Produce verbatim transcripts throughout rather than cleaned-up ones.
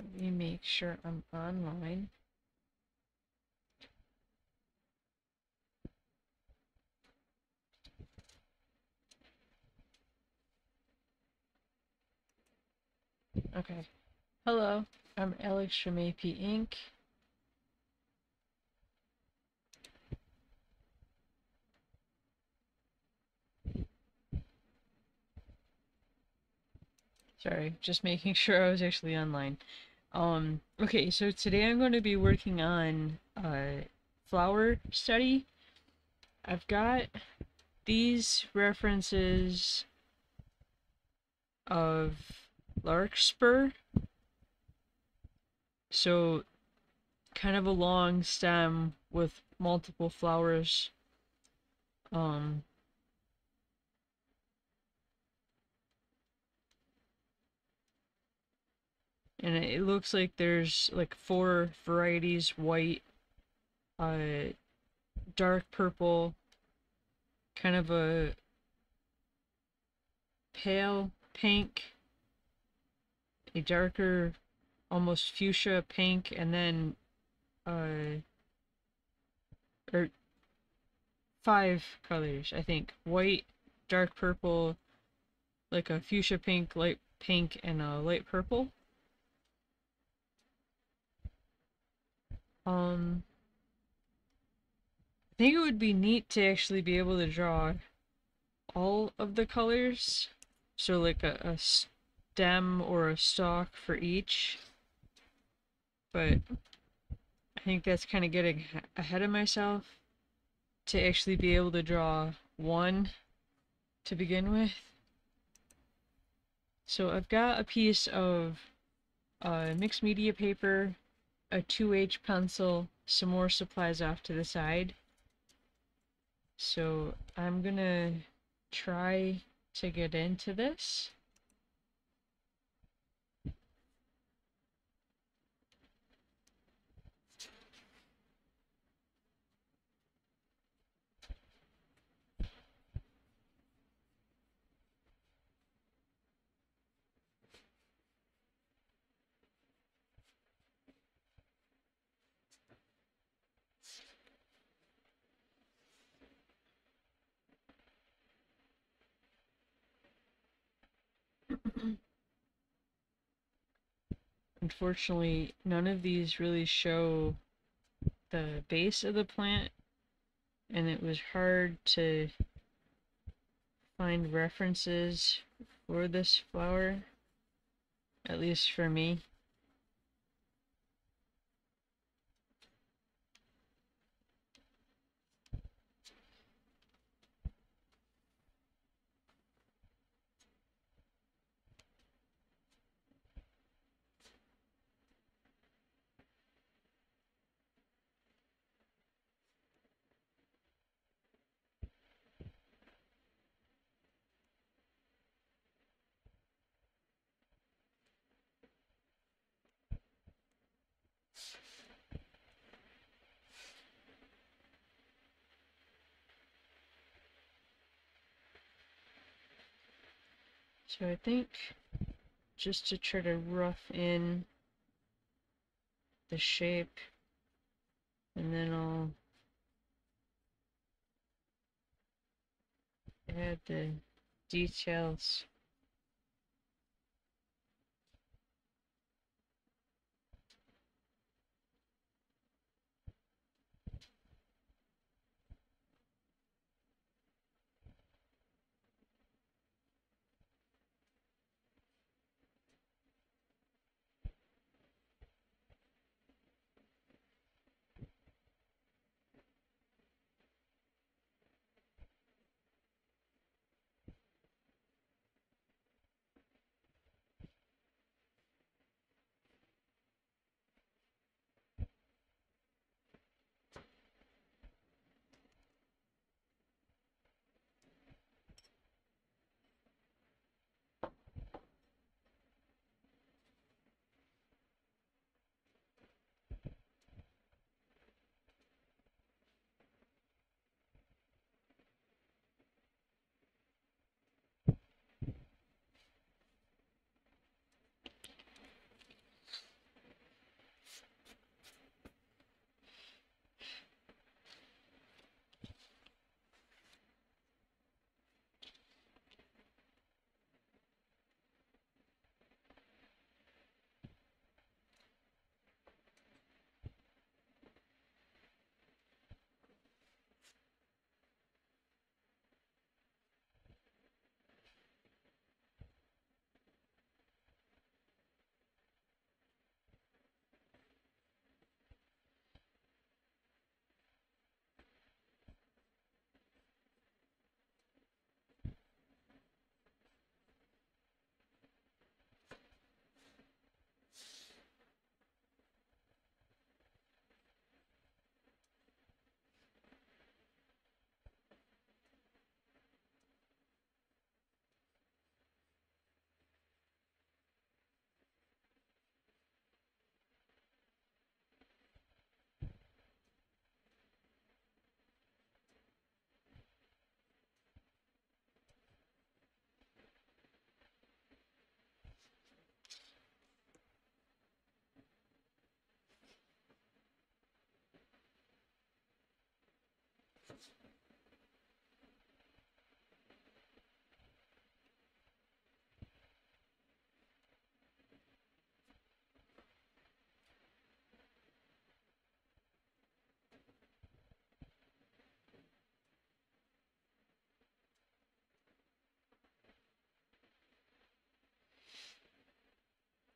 Let me make sure I'm online. Okay. Hello, I'm Alex Shumate Incorporated. Sorry, just making sure I was actually online. Um, okay, so today I'm going to be working on a flower study. I've got these references of Larkspur. So, kind of a long stem with multiple flowers. Um... And it looks like there's like four varieties: white, uh, dark purple, kind of a pale pink, a darker, almost fuchsia pink, and then uh, or five colors, I think: white, dark purple, like a fuchsia pink, light pink, and a light purple. Um, I think it would be neat to actually be able to draw all of the colors, so like a, a stem or a stalk for each, but I think that's kind of getting ahead of myself to actually be able to draw one to begin with. So I've got a piece of uh, mixed media paper, a two H pencil, some more supplies off to the side. So I'm gonna try to get into this. Unfortunately, none of these really show the base of the plant, and it was hard to find references for this flower, at least for me. So I think just to try to rough in the shape, and then I'll add the details.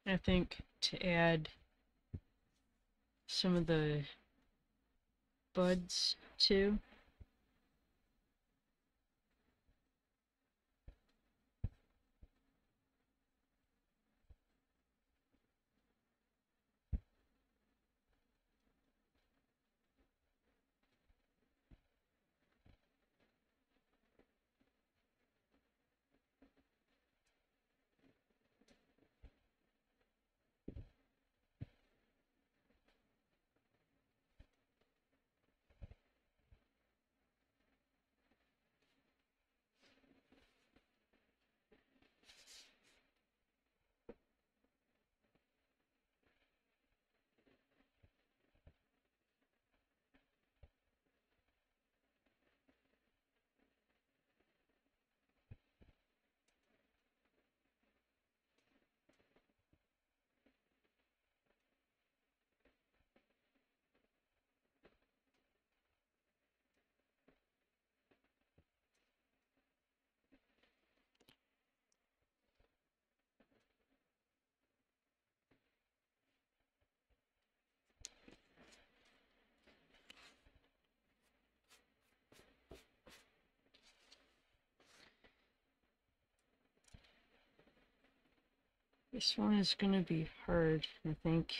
I think, to add some of the buds too. This one is going to be hard, I think.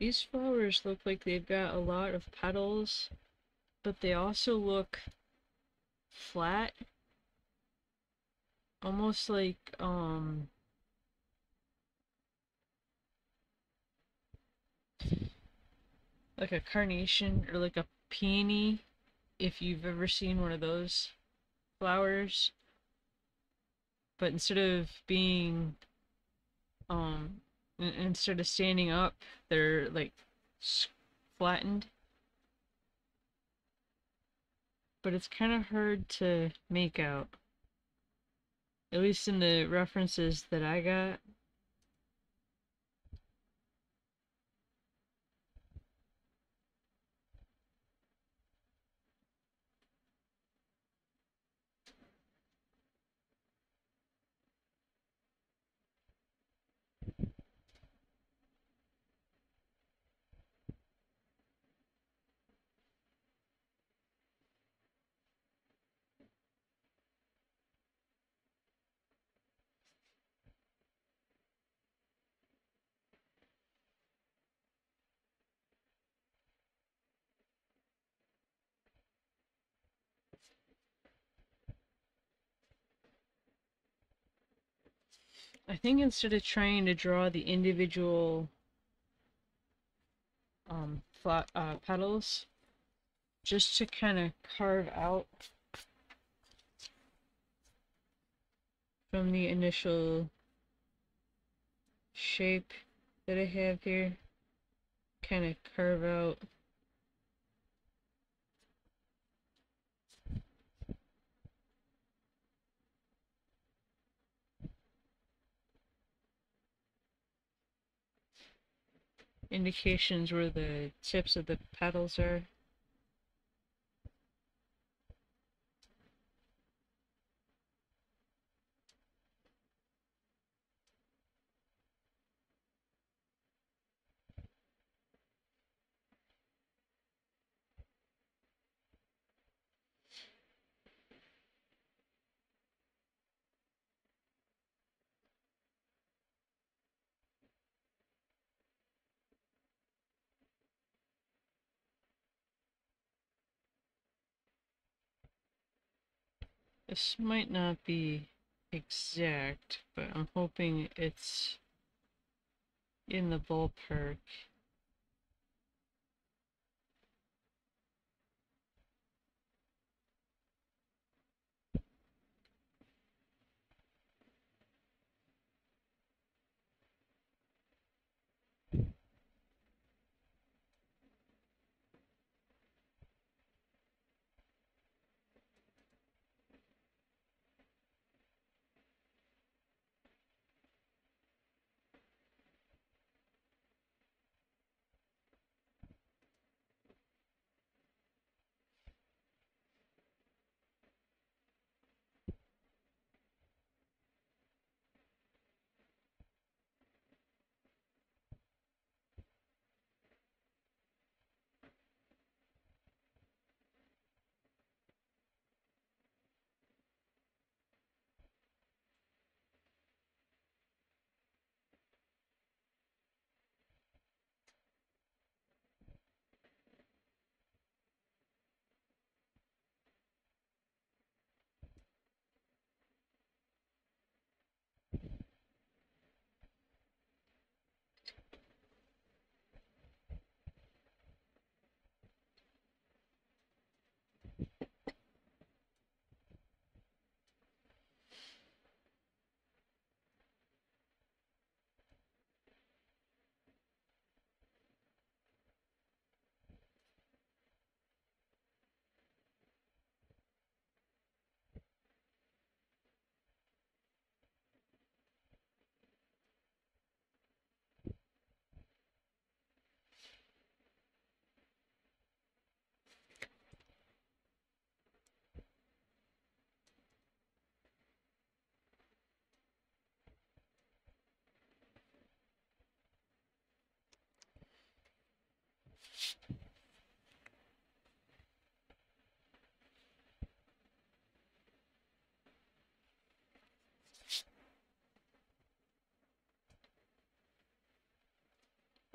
These flowers look like they've got a lot of petals, but they also look flat. Almost like, um... like a carnation, or like a peony, if you've ever seen one of those flowers. But instead of being, um, instead of standing up, they're like flattened. But it's kind of hard to make out. At least in the references that I got. I think instead of trying to draw the individual um, flat, uh, petals, just to kind of carve out from the initial shape that I have here, kind of carve out indications where the tips of the petals are. This might not be exact, but I'm hoping it's in the ballpark.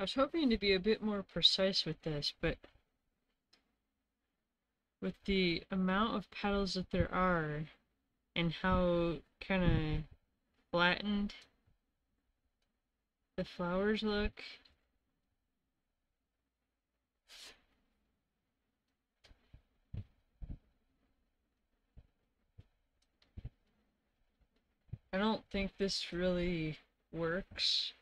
was hoping to be a bit more precise with this, but with the amount of petals that there are and how kind of flattened the flowers look, I don't think this really works.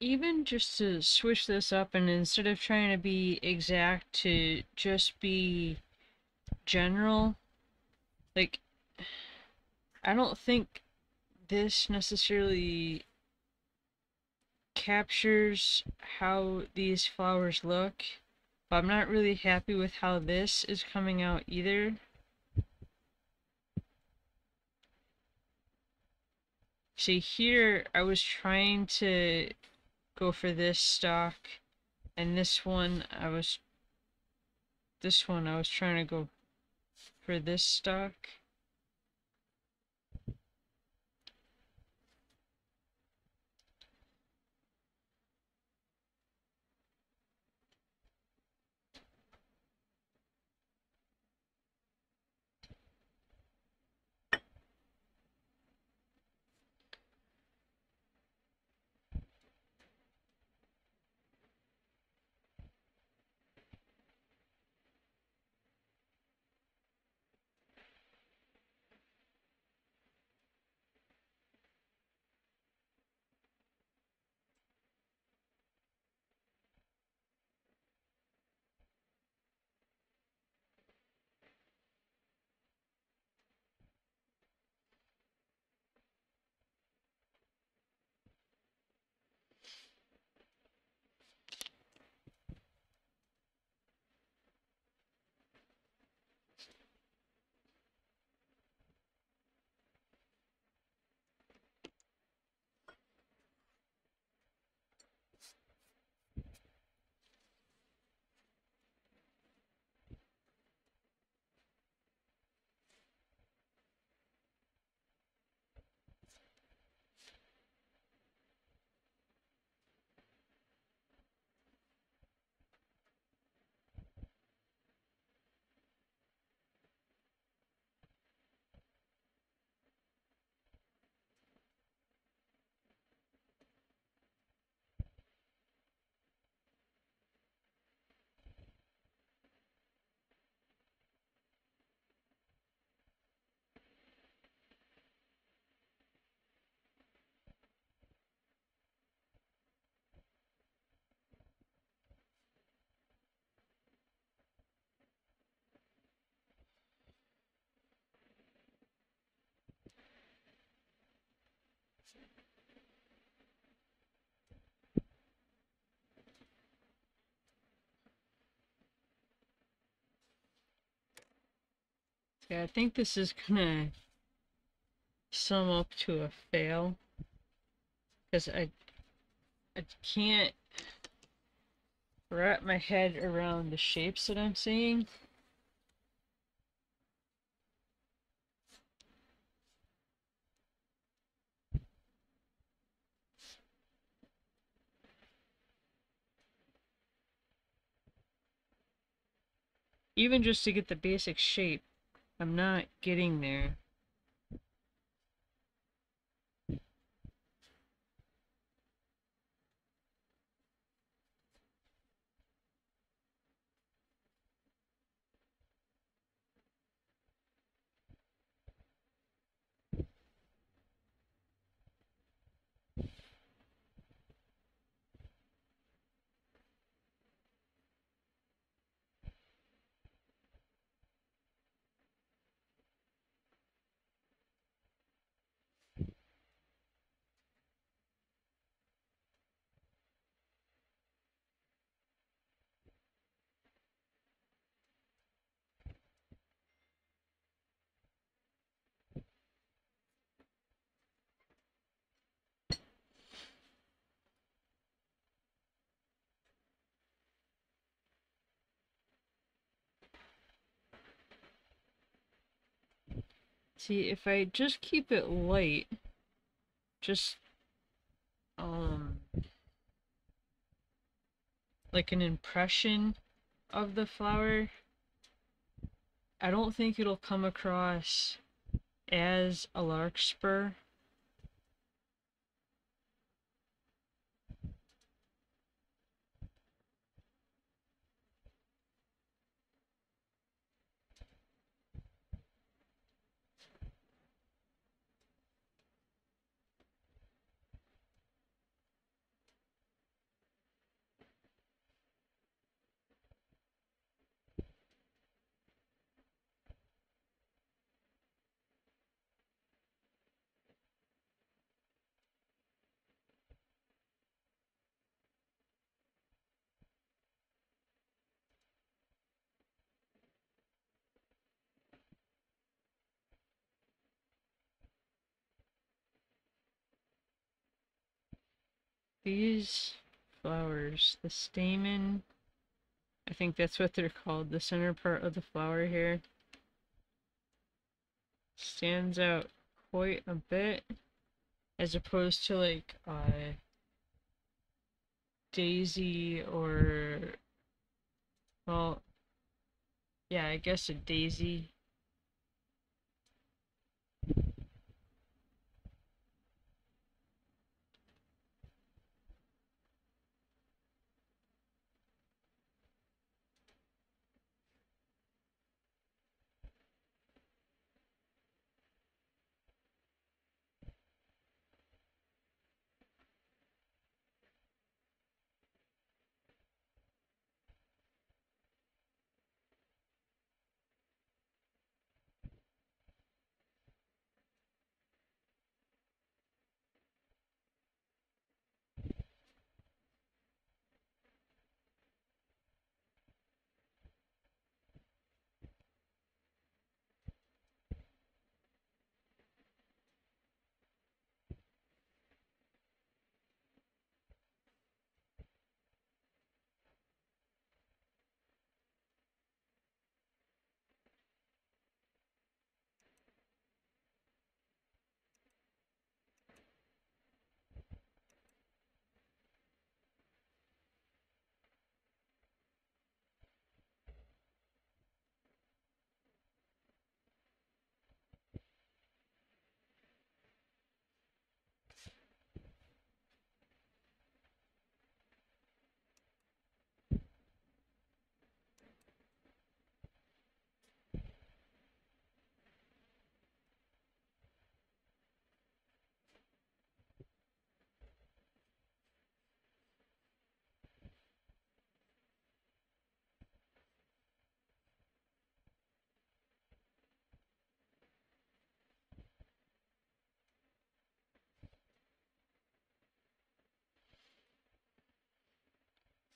even just to switch this up and instead of trying to be exact, to just be general. Like, I don't think this necessarily captures how these flowers look, but I'm not really happy with how this is coming out either. See, here I was trying to go for this stock, and this one I was this one I was trying to go for this stock. Yeah, I think this is gonna sum up to a fail, because I, I can't wrap my head around the shapes that I'm seeing. Even just to get the basic shape, I'm not getting there. See, if I just keep it light, just, um, like an impression of the flower, I don't think it'll come across as a larkspur. these flowers, the stamen, I think that's what they're called, the center part of the flower here, stands out quite a bit as opposed to like uh, daisy or, well, yeah, I guess a daisy.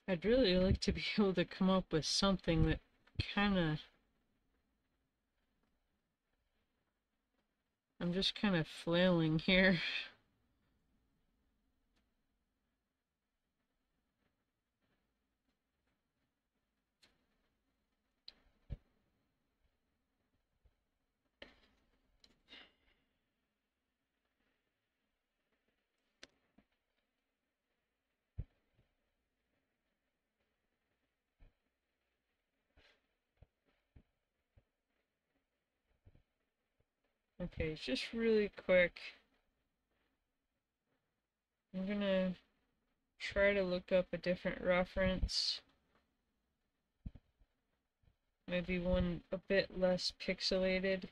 I'd really like to be able to come up with something that kind of... I'm just kind of flailing here. Okay, just really quick, I'm gonna try to look up a different reference, maybe one a bit less pixelated.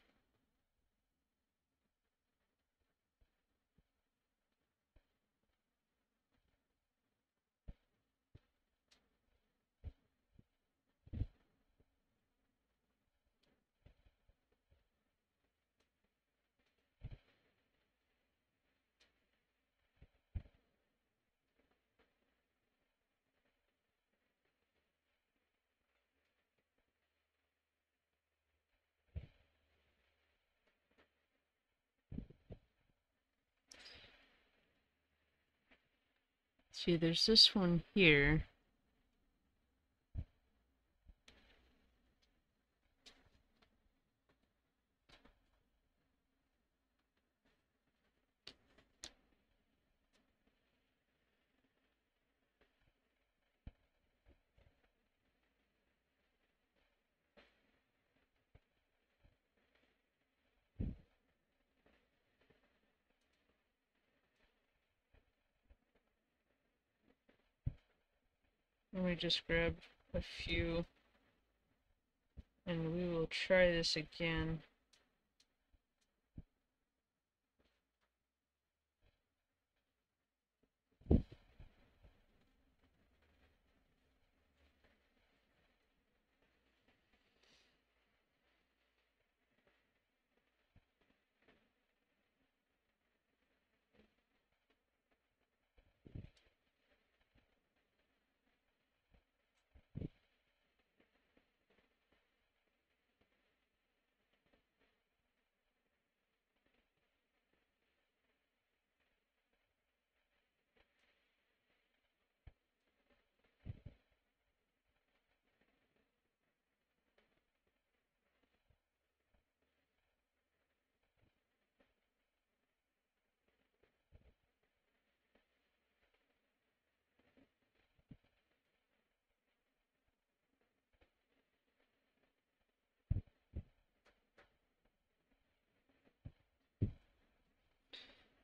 See, there's this one here. Let me just grab a few, and we will try this again.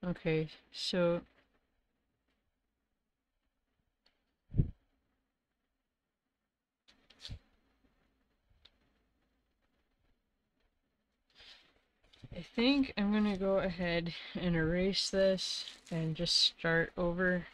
Okay, so I think I'm gonna go ahead and erase this and just start over.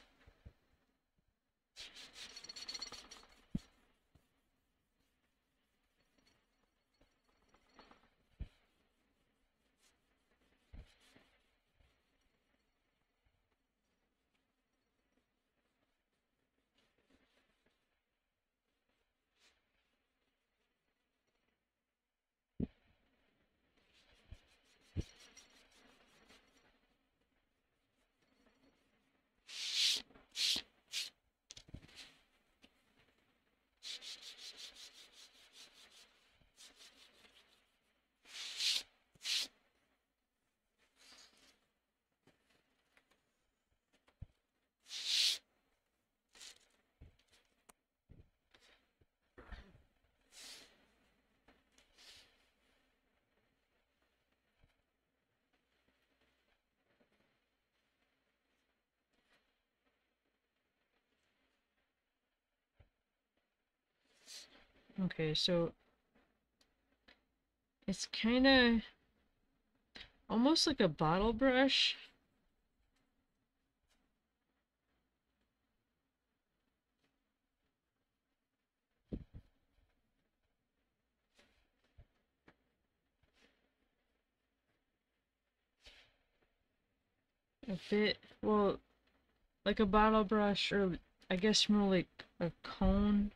Okay, so it's kind of almost like a bottle brush. A bit, well, like a bottle brush, or I guess more like a cone.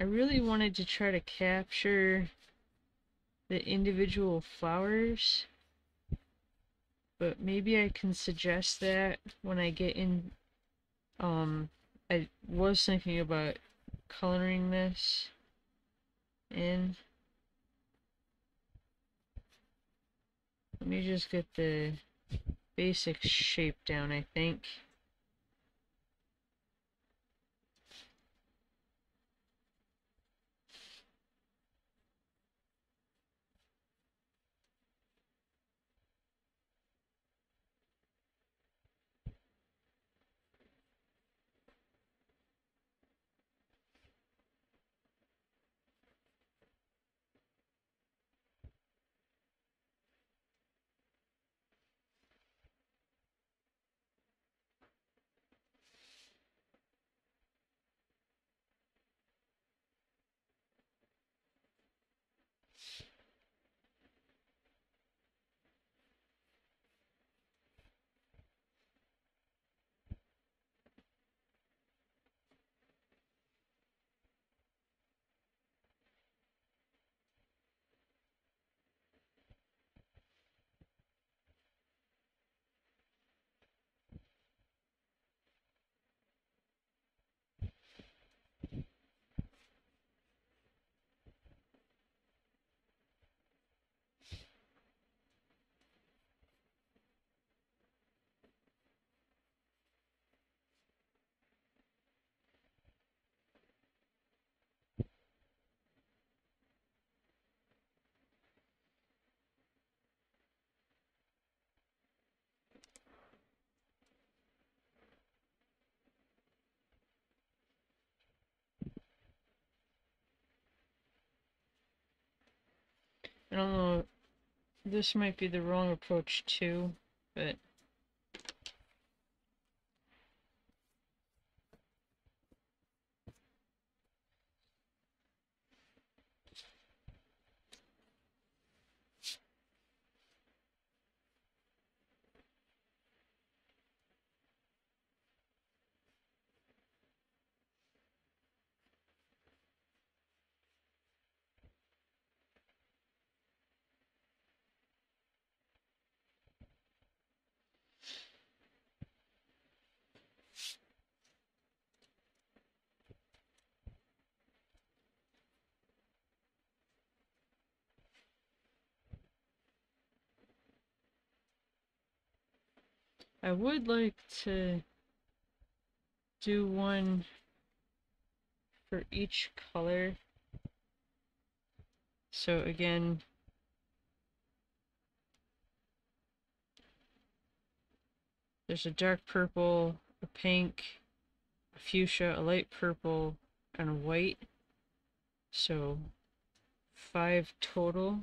I really wanted to try to capture the individual flowers, but maybe I can suggest that when I get in. Um, I was thinking about coloring this in. Let me just get the basic shape down, I think. I don't know, this might be the wrong approach too, but I would like to do one for each color. So again, There's a dark purple, a pink, a fuchsia, a light purple, and a white. So five total.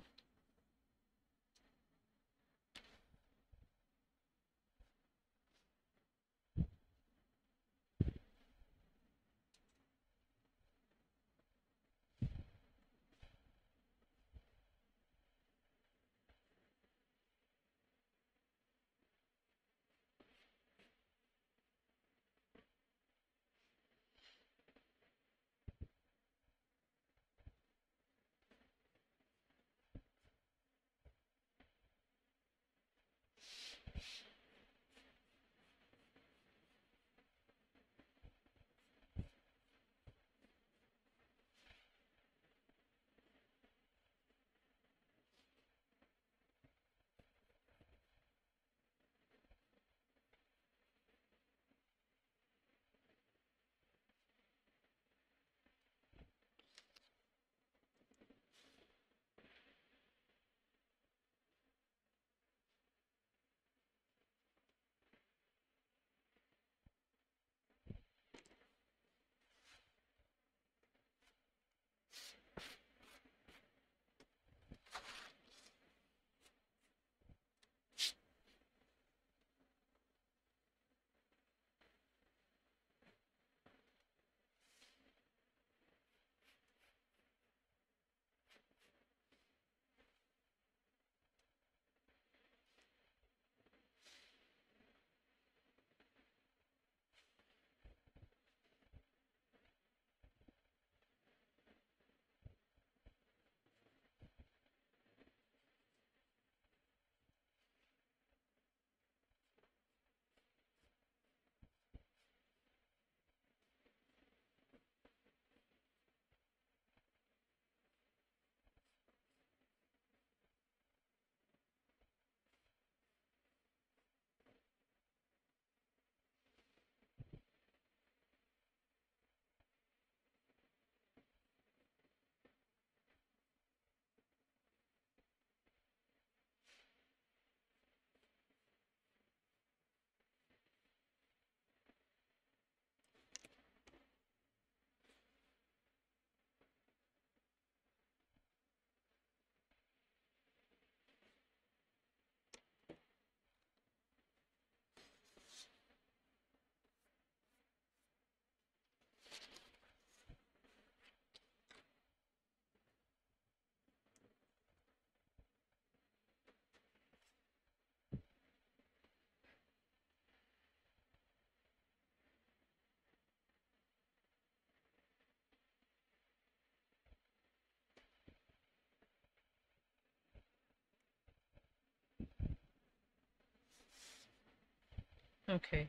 Okay,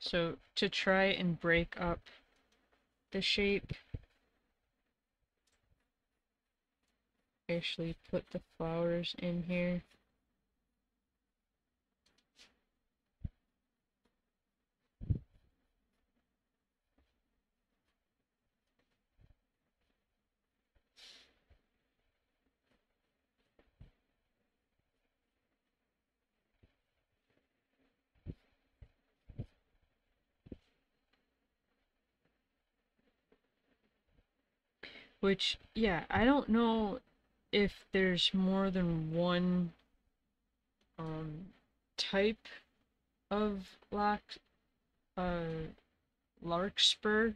so to try and break up the shape, actually put the flowers in here. Which, yeah, I don't know if there's more than one um, type of lark, uh, larkspur.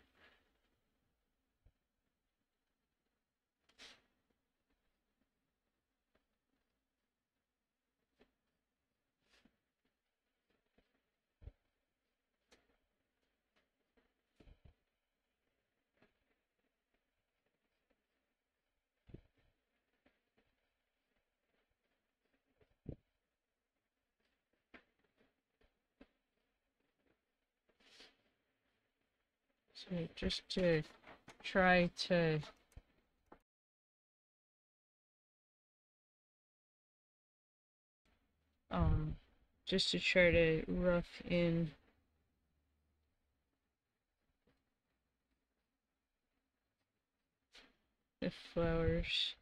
So just to try to um just to try to rough in the flowers.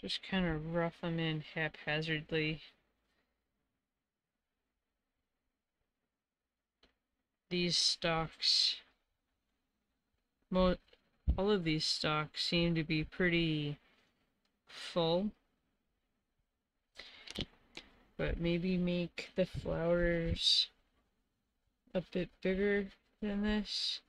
Just kind of rough them in haphazardly. These stocks, mo all of these stocks seem to be pretty full, but maybe make the flowers a bit bigger than this.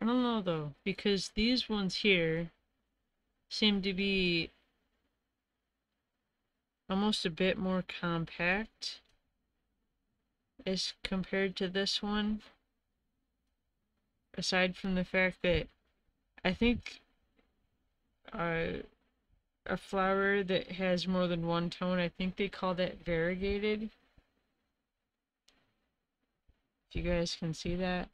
I don't know though, because these ones here seem to be almost a bit more compact as compared to this one. Aside from the fact that I think uh, a flower that has more than one tone, I think they call that variegated. If you guys can see that.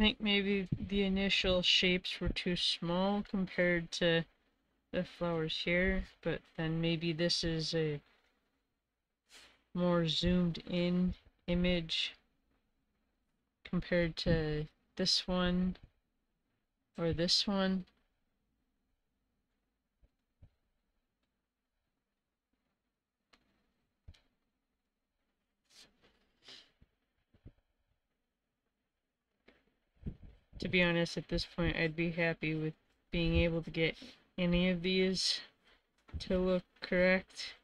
I think maybe the initial shapes were too small compared to the flowers here, but then maybe this is a more zoomed in image compared to this one or this one. To be honest, at this point, I'd be happy with being able to get any of these to look correct.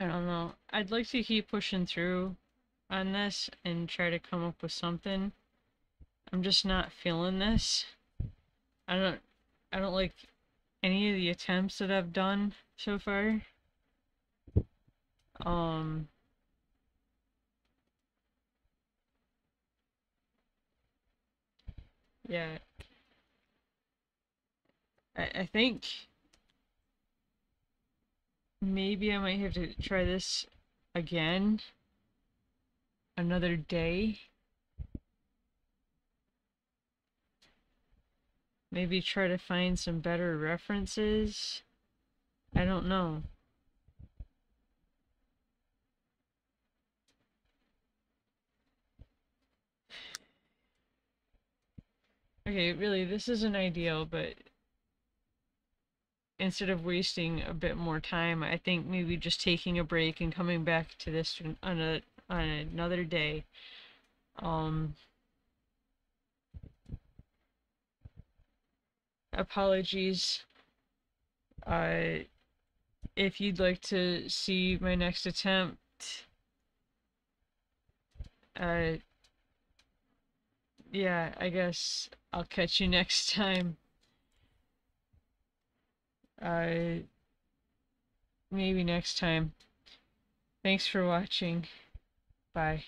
I don't know. I'd like to keep pushing through on this and try to come up with something. I'm just not feeling this. I don't I don't like any of the attempts that I've done so far. Um Yeah. I I think maybe I might have to try this again another day. Maybe try to find some better references. I don't know. Okay, really, this isn't ideal, but instead of wasting a bit more time, I think maybe just taking a break and coming back to this on a on another day. Um, apologies. Uh, if you'd like to see my next attempt, uh, yeah, I guess I'll catch you next time. Uh, maybe next time. Thanks for watching. Bye.